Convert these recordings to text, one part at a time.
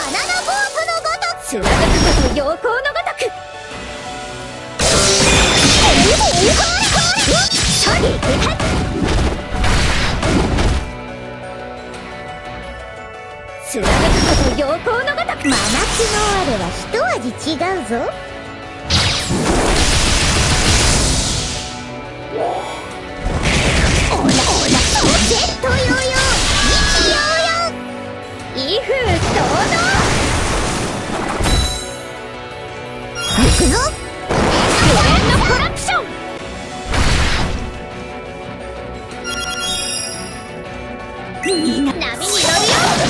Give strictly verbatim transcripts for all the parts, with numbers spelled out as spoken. ナナボートのごとく、瞬くこと陽光のごとく、エルボーホールホールトリーつらめくこと陽光のごとく、真夏の我は一味違うぞ。おらおらジェットヨーヨー、意気揚々、威風堂々行くぞ。無限のコラプション、みんな波に乗るよ。フ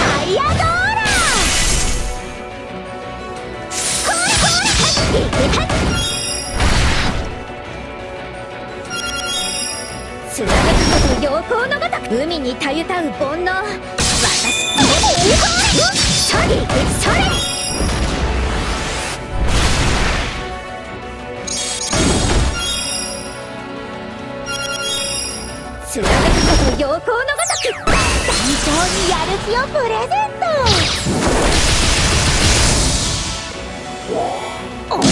ァイアドーラー、ほらほらつらめくこと陽光のごとく、海にたゆたう煩悩、私それそれつらめくこと陽光のごとく、本当にやる気をプレゼント。おら、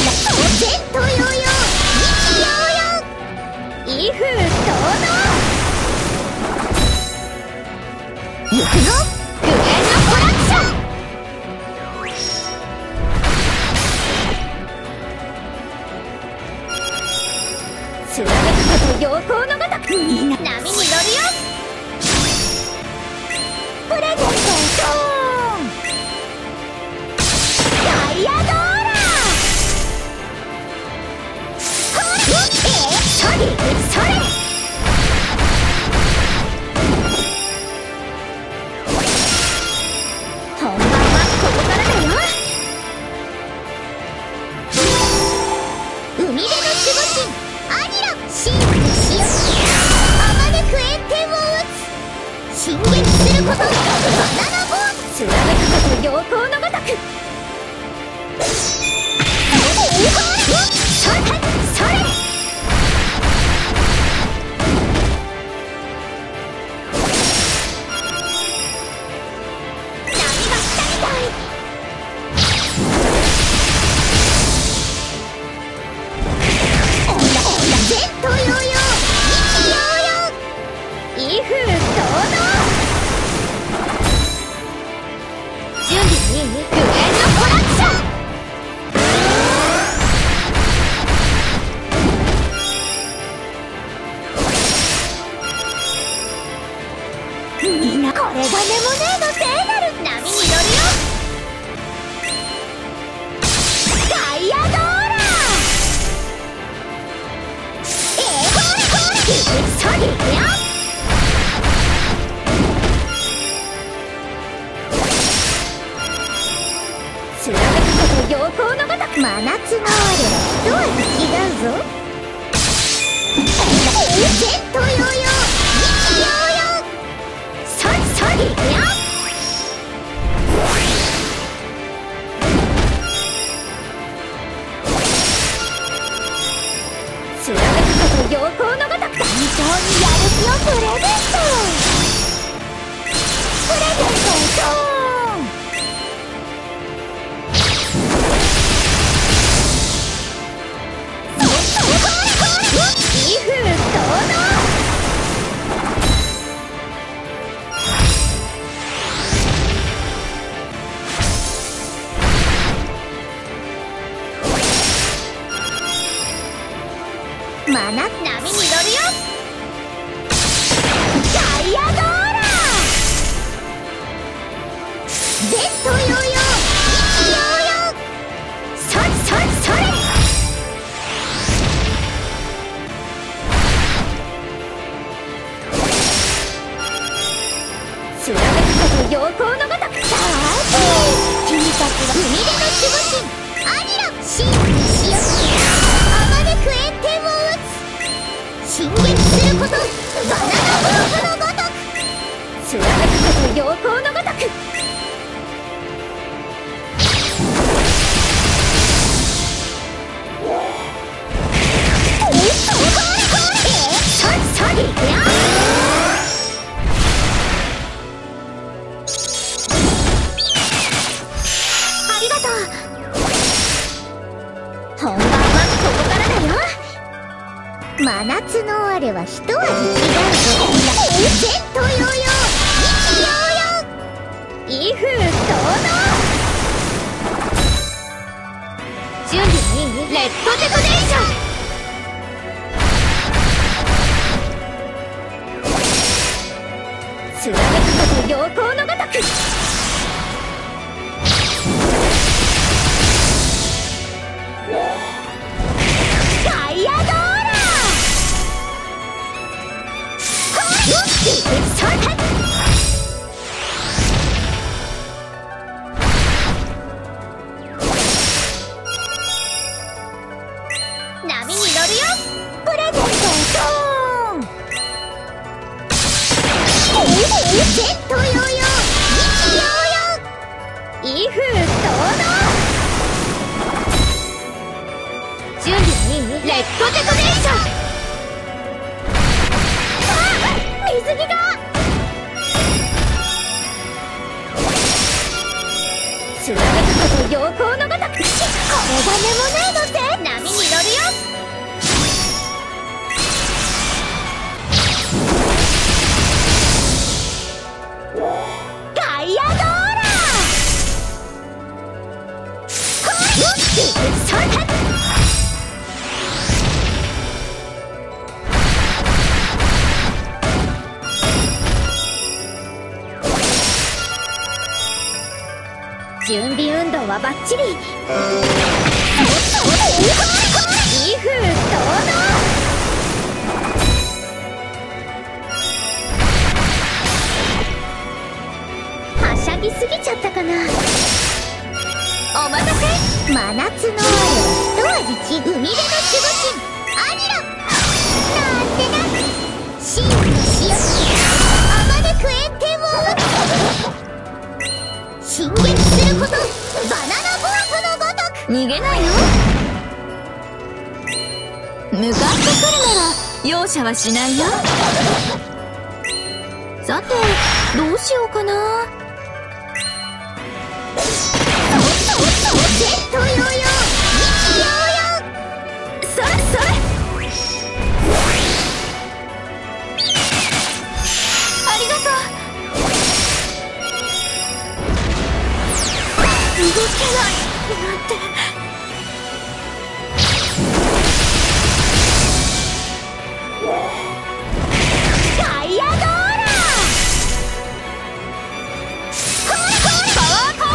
ジェットヨーヨー、意気揚々、威風堂々行くぞ。無限のコラプション、つらめくこと陽光のごとく、みんな波に乗るよ。プレゼント、ドーン、ダイヤドーラー、ほら、えー、それそれ本番はここからだよ。海辺の守護神アニラ、シールのしお、あまねく炎天を打つ、進撃すること、つらめくこと陽光のごとく、それそれ波が来たみたい、おらおらジェットヨーヨー、意気揚々、威風堂々、無限のコラプション、みんなこれがネモネーの聖なる波に乗るよ。ダイヤドーラー、えー、ほらほら、そりゃ陽光のごとく、真夏の我は一味違うぞ。ジェットヨーヨー、意気揚々、そりそり行くよ。つらめくこと陽光のごとく、本当にやる気をプレゼント、プレゼント、ドーン、波に乗るよ。ダイヤドーラー、ジェットヨーヨー、意気揚々、それそれそれつらめくこと陽光のごとく、さあ君たちは海辺の守護神アニラ、シールのしお、あまねく炎天を、進撃すること、バナナボートのごとく、つらめくこと陽光のごとく、おいしそう、ほらほら、えー、そりそり行くよ。真夏のあれは一味違うぞ。戦闘ヨーヨー、意気揚々、威風堂々。準備はいい？レッドデコレーション。貫くこと陽光のごとく、ガイアドーラー。波に乗るよ。プレゼントドーン。戦闘ヨーヨー、意気揚々、威風堂々。準備はいい？レッドデコレーション。ああ、水着が。貫くこと陽光のごとく。これがネモネードって。波に乗るよ。準備運動はバッチリ。威風堂々。はしゃぎすぎちゃったかな。お待たせ。真夏のあれは一味違う。海辺の守護神アニロ。なんてな。真の潮あまねく炎天を進撃すること。バナナボートのごとく。逃げないよ。向かってくるなら容赦はしないよ。さてどうしようかな。戦闘ヨーヨー、意気揚々。それそれ。ありがとう。動けないなんて。ガイアドーラー。これこれ。パワーコンフラグレーション。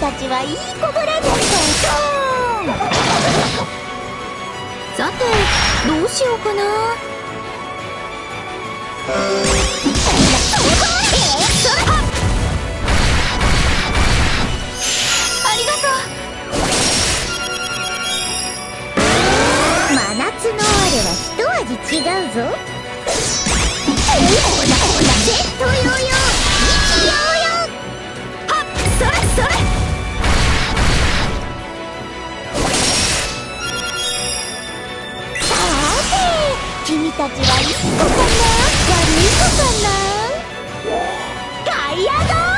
たちはいい子ブレゼント。さてどうしようかな。ありがとう。真夏のあれは一味違うぞ。戦闘ヨーヨー、意気揚々。君たちはいい子かな、悪い子かな。ガイアドーラー。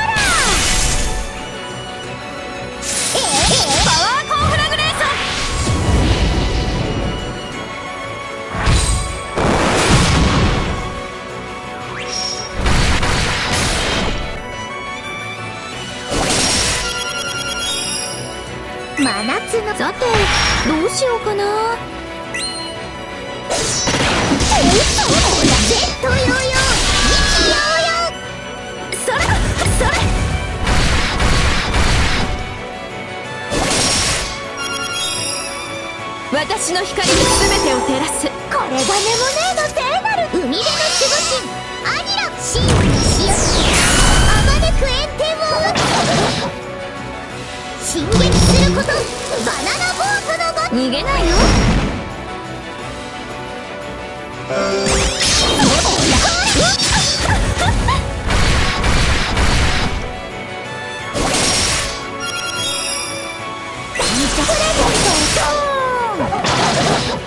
ええ、パワーコンフラグレーション。真夏のさてどうしようかな。戦闘ヨーヨー、意気揚々。それそれ。私の光にすべてを照らす。これがネモネード聖なる海辺の守護神アニロ。真の潮、あまねく炎天を打つ。進撃すること。バナナボートのごとく。逃げないよ。ガイアドーラー。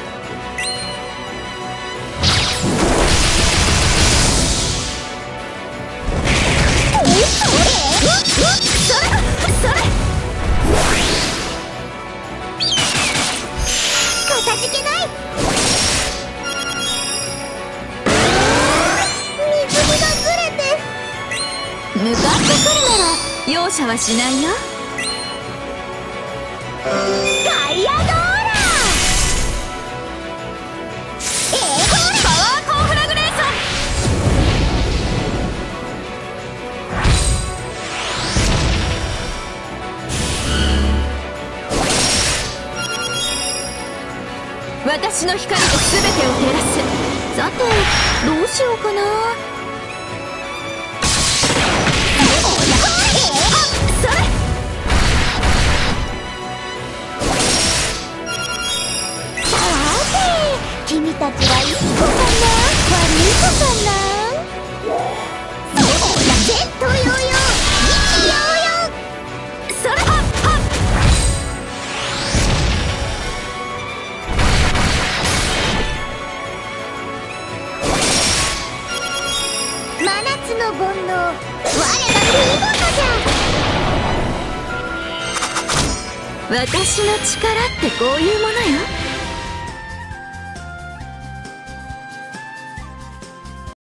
容赦はしないよ。ガイアドーラーパワーコンフラグレーション。私の光で全てを照らす。さてどうしようかな。君たちはいい子かな、悪い子かな。ジェットヨーヨー、意気揚々、それはっはっ。真夏の煩悩、我が見事じゃ。私の力ってこういうものよ。